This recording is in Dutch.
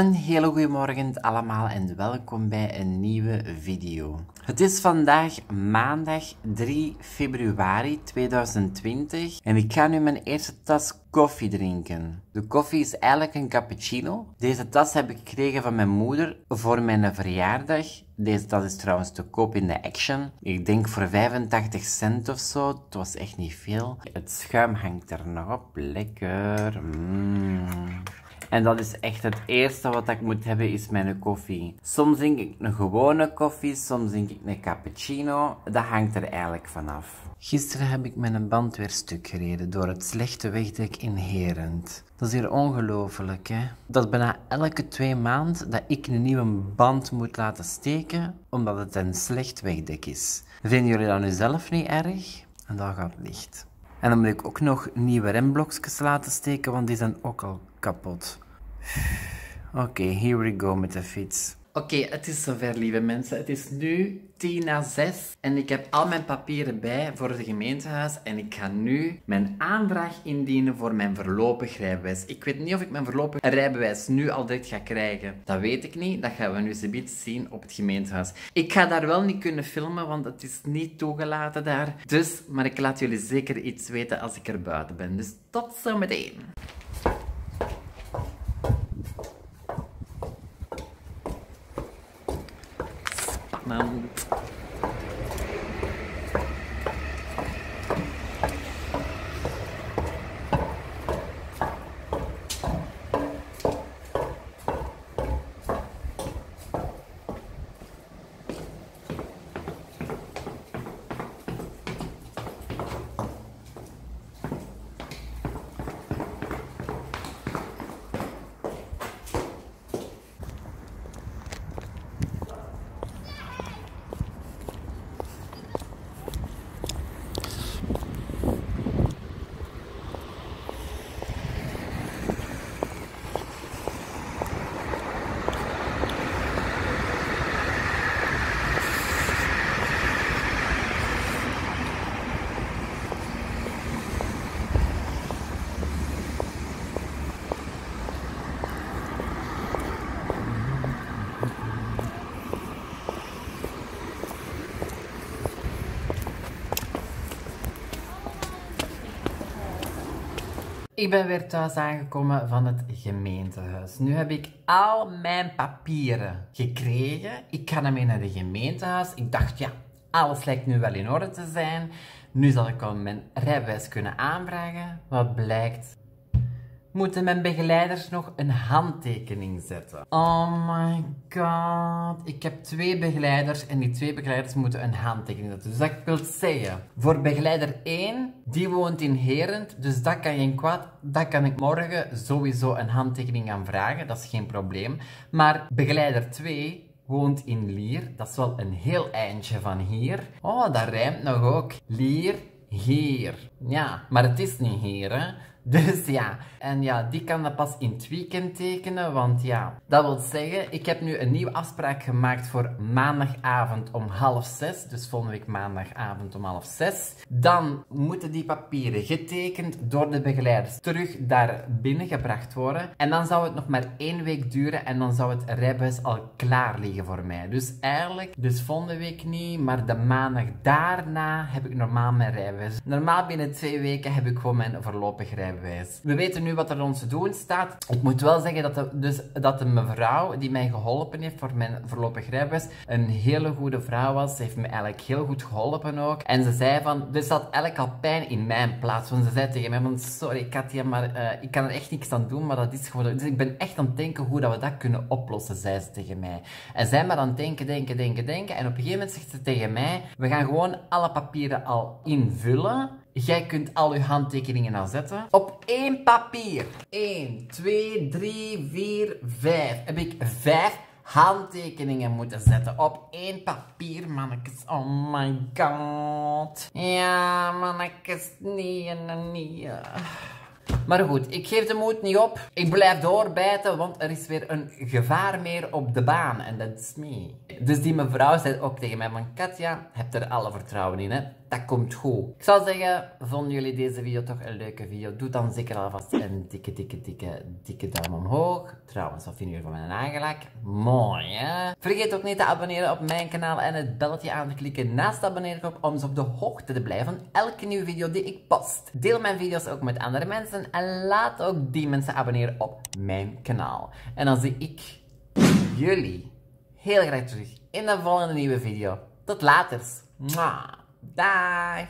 Een hele goede morgen allemaal en welkom bij een nieuwe video. Het is vandaag maandag 3 februari 2020 en ik ga nu mijn eerste tas koffie drinken. De koffie is eigenlijk een cappuccino. Deze tas heb ik gekregen van mijn moeder voor mijn verjaardag. Deze tas is trouwens te koop in de Action. Ik denk voor 85 cent of zo. Het was echt niet veel. Het schuim hangt er nog op. Lekker. En dat is echt het eerste wat ik moet hebben, is mijn koffie. Soms drink ik een gewone koffie, soms drink ik een cappuccino. Dat hangt er eigenlijk vanaf. Gisteren heb ik mijn band weer stuk gereden door het slechte wegdek in Herent. Dat is hier ongelooflijk, hè? Dat is bijna elke 2 maanden dat ik een nieuwe band moet laten steken, omdat het een slecht wegdek is. Vinden jullie dat nu zelf niet erg? En dat gaat licht. En dan moet ik ook nog nieuwe remblokjes laten steken, want die zijn ook al kapot. Oké, here we go met de fiets. Oké, het is zover, lieve mensen. Het is nu 5:50 en ik heb al mijn papieren bij voor het gemeentehuis en ik ga nu mijn aanvraag indienen voor mijn voorlopig rijbewijs. Ik weet niet of ik mijn voorlopig rijbewijs nu al direct ga krijgen. Dat weet ik niet, dat gaan we nu zometeen zien op het gemeentehuis. Ik ga daar wel niet kunnen filmen, want het is niet toegelaten daar. Dus, maar ik laat jullie zeker iets weten als ik er buiten ben. Dus tot zometeen. Spannend. Ik ben weer thuis aangekomen van het gemeentehuis. Nu heb ik al mijn papieren gekregen. Ik ga daarmee naar het gemeentehuis. Ik dacht, ja, alles lijkt nu wel in orde te zijn. Nu zal ik al mijn rijbewijs kunnen aanvragen. Wat blijkt? Moeten mijn begeleiders nog een handtekening zetten? Oh my god. Ik heb 2 begeleiders en die 2 begeleiders moeten een handtekening zetten. Dus dat wil zeggen, voor begeleider 1, die woont in Herent, dus dat kan geen kwaad. Dat kan ik morgen sowieso een handtekening aan vragen, dat is geen probleem. Maar begeleider 2... woont in Lier, dat is wel een heel eindje van hier. Oh, dat rijmt nog ook. Lier, hier. Ja, maar het is niet hier, hè. Dus ja, en ja, die kan dat pas in het weekend tekenen, want ja, dat wil zeggen, ik heb nu een nieuwe afspraak gemaakt voor maandagavond om 17:30, dus volgende week maandagavond om 17:30. Dan moeten die papieren getekend door de begeleiders terug daar binnengebracht worden. En dan zou het nog maar 1 week duren en dan zou het rijbewijs al klaar liggen voor mij. Dus eigenlijk, dus volgende week niet, maar de maandag daarna heb ik normaal mijn rijbewijs. Normaal binnen 2 weken heb ik gewoon mijn voorlopig rijbewijs. We weten nu wat er ons te doen staat. Ik moet wel zeggen dat de mevrouw die mij geholpen heeft voor mijn voorlopig rijbewijs een hele goede vrouw was. Ze heeft me eigenlijk heel goed geholpen ook. En ze zei van, er zat eigenlijk al pijn in mijn plaats. Want ze zei tegen mij van, sorry Katja, maar ik kan er echt niks aan doen, maar dat is gewoon... Dus ik ben echt aan het denken hoe dat we dat kunnen oplossen, zei ze tegen mij. En zij maar aan het denken. En op een gegeven moment zegt ze tegen mij, we gaan gewoon alle papieren al invullen. Jij kunt al je handtekeningen al zetten. Op 1 papier. 1, 2, 3, 4, 5. Heb ik 5 handtekeningen moeten zetten. Op 1 papier, mannekes. Oh my god. Ja, mannekes. Nee. Maar goed, ik geef de moed niet op. Ik blijf doorbijten, want er is weer een gevaar meer op de baan. En dat is me. Dus die mevrouw zei ook tegen mij van, Katja, heb er alle vertrouwen in, hè. dat komt goed. Ik zou zeggen, vonden jullie deze video toch een leuke video? Doe dan zeker alvast een dikke duim omhoog. Trouwens, wat vinden jullie van mijn nagellak? Mooi, hè? Vergeet ook niet te abonneren op mijn kanaal en het belletje aan te klikken naast de abonneerknop om eens op de hoogte te blijven van elke nieuwe video die ik post. Deel mijn video's ook met andere mensen en laat ook die mensen abonneren op mijn kanaal. En dan zie ik jullie heel graag terug in de volgende nieuwe video. Tot later. Mwah. Dag!